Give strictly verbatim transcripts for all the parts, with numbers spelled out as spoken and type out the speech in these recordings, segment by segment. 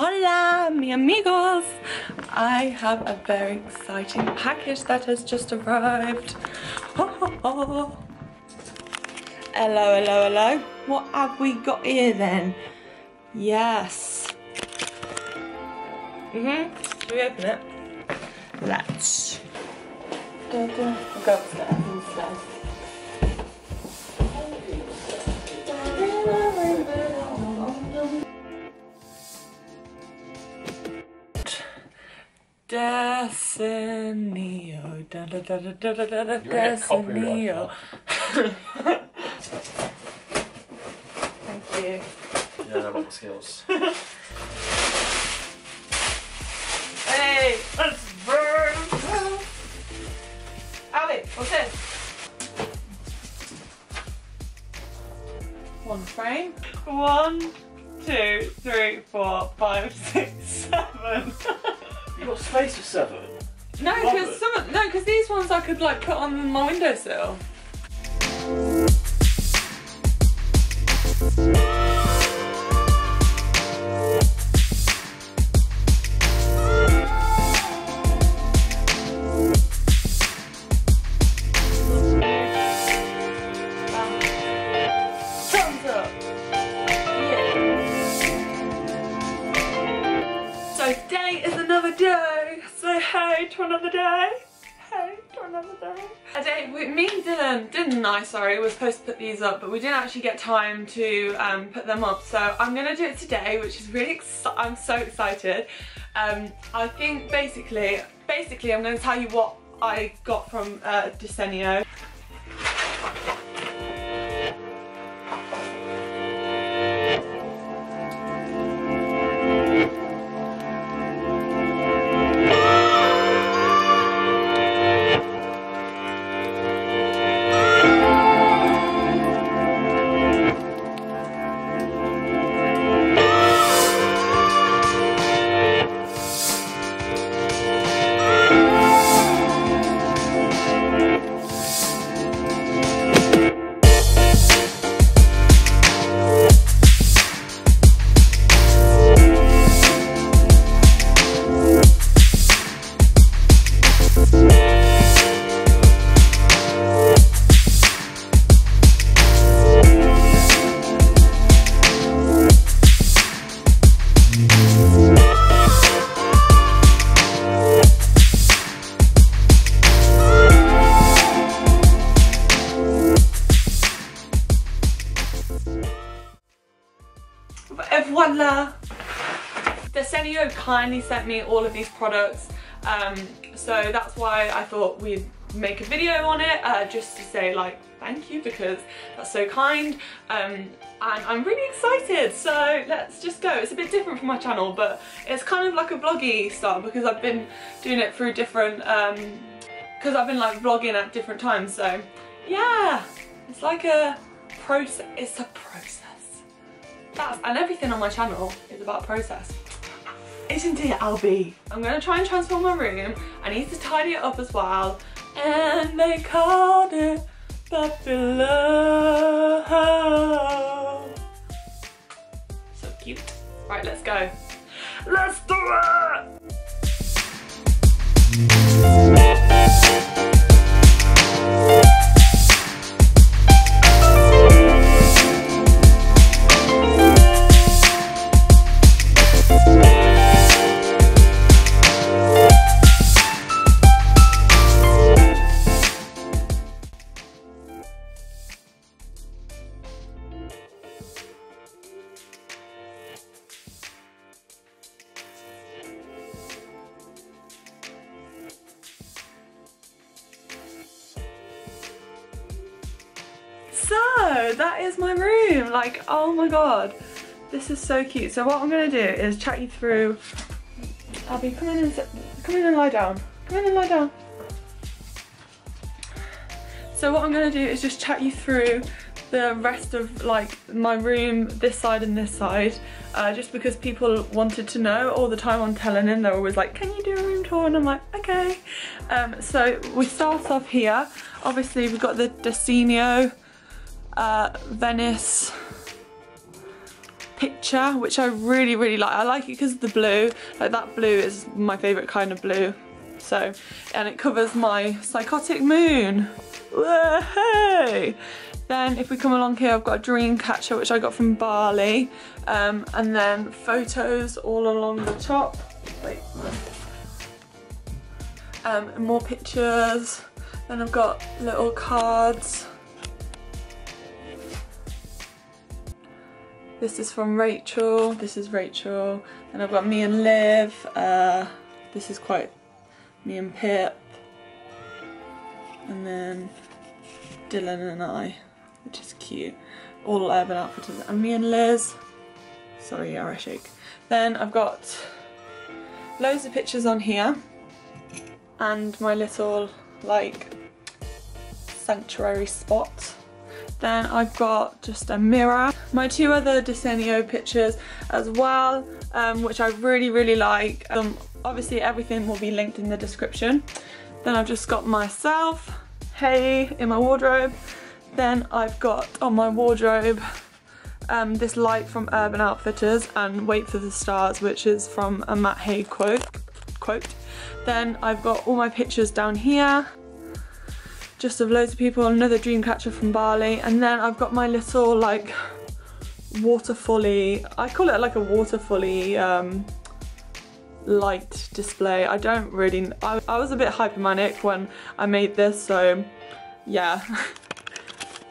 Hola, mi amigos! I have a very exciting package that has just arrived. Oh, oh, oh. Hello, hello, hello. What have we got here then? Yes. Mm-hmm. Should we open it? Let's. Go upstairs instead. Desenio. Da, da, da, da, da, da, da, da, Desenio. Thank you. Yeah, that was skills. Hey, let's burn. Ali, what's this? One frame. One, two, three, four, five, six, seven. You got space for seven? No, because some of, no, because these ones I could like put on my windowsill. I, sorry, we were supposed to put these up, but we didn't actually get time to um, put them up, so I'm gonna do it today, which is really exciting. I'm so excited. Um, I think basically, basically, I'm gonna tell you what I got from uh, Desenio. Desenio kindly sent me all of these products, um, so that's why I thought we'd make a video on it, uh, just to say like thank you, because that's so kind, um, and I'm really excited, so let's just go. It's a bit different from my channel, but it's kind of like a vloggy style because I've been doing it through different, because um, I've been like vlogging at different times, so yeah, it's like a process, it's a process. That's, and everything on my channel is about process. Isn't it, Albie? I'm gonna try and transform my room. I need to tidy it up as well. And they called it Buffalo. So cute. Right, let's go. Let's do it! So that is my room, like, oh my god, this is so cute. So what I'm going to do is chat you through. Abby, come in and sit, come in and lie down, come in and lie down. So what I'm going to do is just chat you through the rest of like my room, this side and this side, uh, just because people wanted to know all the time on telling in, they're always like, can you do a room tour? And I'm like, okay. Um, so we start off here. Obviously we've got the Desenio. Uh, Venice picture, which I really, really like. I like it because of the blue. Like, that blue is my favourite kind of blue. So, and it covers my psychotic moon. Whoa! Then if we come along here, I've got a dream catcher, which I got from Bali. Um, and then photos all along the top. Wait. Um, and more pictures. Then I've got little cards. This is from Rachel. This is Rachel. And I've got me and Liv. Uh, this is quite me and Pip. And then Dylan and I, which is cute. All Urban Outfitters, and me and Liz. Sorry, I shake. Then I've got loads of pictures on here, and my little like sanctuary spot. Then I've got just a mirror. My two other Desenio pictures as well, um, which I really, really like. Um, obviously, everything will be linked in the description. Then I've just got myself, Hay, in my wardrobe. Then I've got on my wardrobe um, this light from Urban Outfitters, and Wait for the Stars, which is from a Matt Hay quote. quote. Then I've got all my pictures down here, just of loads of people, another dream catcher from Bali, and then I've got my little like waterfally, I call it like a waterfally um, light display. I don't really, I, I was a bit hypomanic when I made this, so yeah,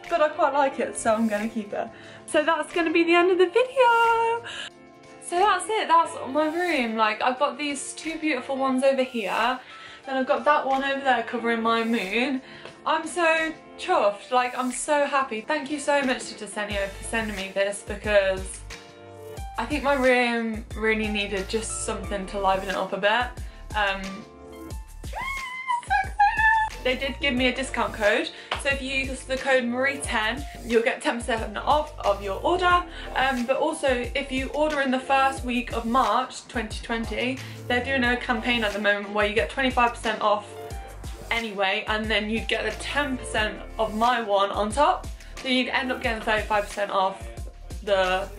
but I quite like it, so I'm gonna keep it. So that's gonna be the end of the video. So that's it, that's my room. Like, I've got these two beautiful ones over here, then I've got that one over there covering my moon. I'm so chuffed, like I'm so happy. Thank you so much to Desenio for sending me this, because I think my room really needed just something to liven it up a bit. Um, They did give me a discount code, so if you use the code Marie ten, you'll get ten percent off of your order. Um, but also, if you order in the first week of March twenty twenty, they're doing a campaign at the moment where you get twenty-five percent off anyway, and then you'd get the ten percent of my one on top, so you'd end up getting thirty-five percent off the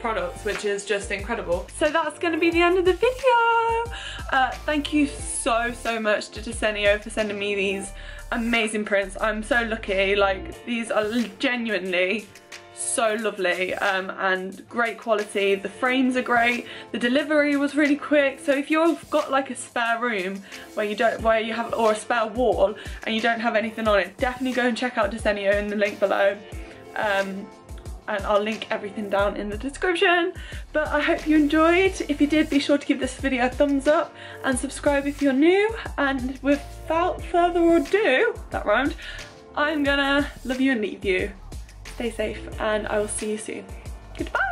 products, which is just incredible. So that's going to be the end of the video. Uh, thank you so so much to Desenio for sending me these amazing prints. I'm so lucky, like these are genuinely so lovely, um, and great quality. The frames are great, the delivery was really quick. So if you've got like a spare room where you don't, where you have, or a spare wall and you don't have anything on it, definitely go and check out Desenio in the link below. Um, and I'll link everything down in the description. But I hope you enjoyed. If you did, be sure to give this video a thumbs up and subscribe if you're new. And without further ado, that rhymed, I'm gonna love you and leave you. Stay safe, and I will see you soon. Goodbye!